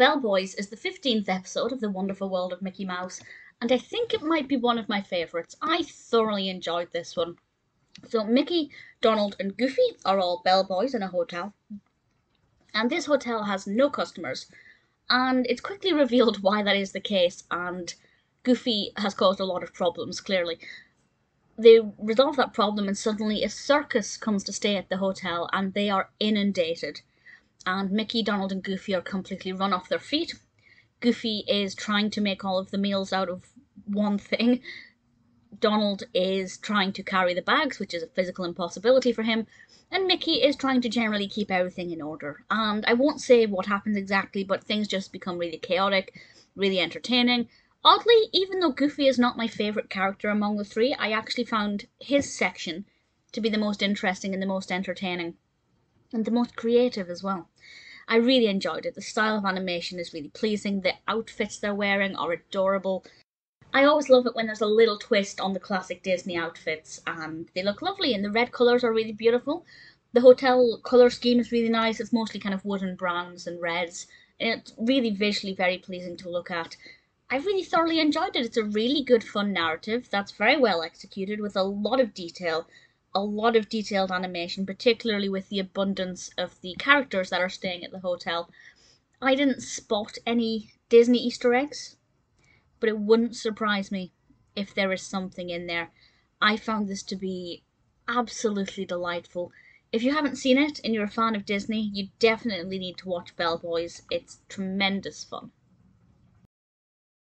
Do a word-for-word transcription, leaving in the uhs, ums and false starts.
Bellboys is the fifteenth episode of The Wonderful World of Mickey Mouse, and I think it might be one of my favourites. I thoroughly enjoyed this one. So Mickey, Donald and Goofy are all bellboys in a hotel, and this hotel has no customers, and it's quickly revealed why that is the case, and Goofy has caused a lot of problems, clearly. They resolve that problem and suddenly a circus comes to stay at the hotel and they are inundated. And Mickey, Donald and Goofy are completely run off their feet. Goofy is trying to make all of the meals out of one thing. Donald is trying to carry the bags, which is a physical impossibility for him. And Mickey is trying to generally keep everything in order. And I won't say what happens exactly, but things just become really chaotic, really entertaining. Oddly, even though Goofy is not my favourite character among the three, I actually found his section to be the most interesting and the most entertaining. And the most creative as well. I really enjoyed it. The style of animation is really pleasing. The outfits they're wearing are adorable. I always love it when there's a little twist on the classic Disney outfits, and they look lovely, and the red colours are really beautiful. The hotel colour scheme is really nice. It's mostly kind of wooden browns and reds, and it's really visually very pleasing to look at. I really thoroughly enjoyed it. It's a really good fun narrative that's very well executed with a lot of detail. A lot of detailed animation, particularly with the abundance of the characters that are staying at the hotel. I didn't spot any Disney Easter eggs, but it wouldn't surprise me if there is something in there. I found this to be absolutely delightful. If you haven't seen it and you're a fan of Disney, you definitely need to watch Bellboys. It's tremendous fun.